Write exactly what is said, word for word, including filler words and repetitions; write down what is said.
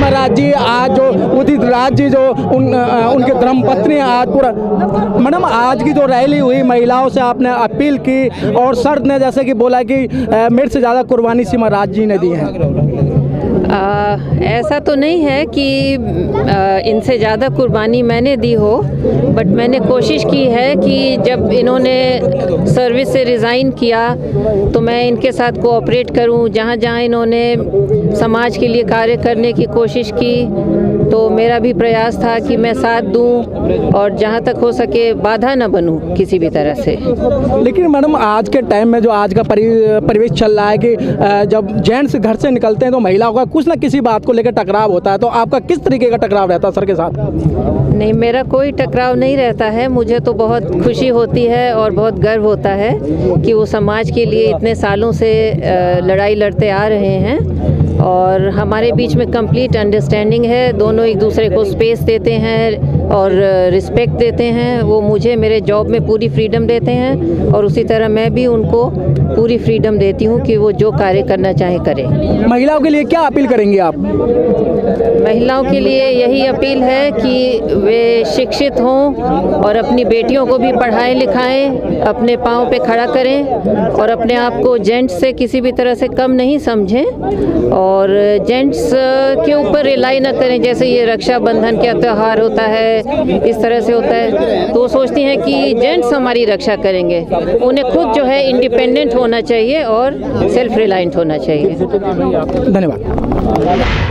महाराज जी आज जो उदित राज जी जो उन आ, उनके धर्मपत्नी आज पूरा मैडम आज की जो रैली हुई महिलाओं से आपने अपील की और सर ने जैसे कि बोला कि मेरे से ज़्यादा कुर्बानी सीमा राज जी ने दी है। आ, ऐसा तो नहीं है कि इनसे ज़्यादा कुर्बानी मैंने दी हो, बट मैंने कोशिश की है कि जब इन्होंने सर्विस से रिज़ाइन किया तो मैं इनके साथ कोऑपरेट करूं। जहां जहां इन्होंने समाज के लिए कार्य करने की कोशिश की तो मेरा भी प्रयास था कि मैं साथ दूं और जहां तक हो सके बाधा न बनूं किसी भी तरह से। लेकिन मैडम आज के टाइम में जो आज का परिवेश चल रहा है कि जब जेंट्स घर से निकलते हैं तो महिलाओं का कुछ ना किसी बात को लेकर टकराव होता है, तो आपका किस तरीके का टकराव रहता है सर के साथ? नहीं, मेरा कोई टकराव नहीं रहता है। मुझे तो बहुत खुशी होती है और बहुत गर्व होता है कि वो समाज के लिए इतने सालों से लड़ाई लड़ते आ रहे हैं और हमारे बीच में कंप्लीट अंडरस्टैंडिंग है। दोनों एक दूसरे को स्पेस देते हैं और रिस्पेक्ट देते हैं। वो मुझे मेरे जॉब में पूरी फ्रीडम देते हैं और उसी तरह मैं भी उनको पूरी फ्रीडम देती हूँ कि वो जो कार्य करना चाहे करें। महिलाओं के लिए क्या अपील करेंगे आप? महिलाओं के लिए यही अपील है कि वे शिक्षित हों और अपनी बेटियों को भी पढ़ाएं लिखाएं, अपने पाँव पे खड़ा करें और अपने आप को जेंट्स से किसी भी तरह से कम नहीं समझें और जेंट्स के ऊपर रिलाई ना करें। जैसे ये रक्षाबंधन का त्यौहार होता है, इस तरह से होता है, तो सोचती हैं कि जेंट्स हमारी रक्षा करेंगे। उन्हें खुद जो है इंडिपेंडेंट होना चाहिए और सेल्फ रिलायंट होना चाहिए। धन्यवाद।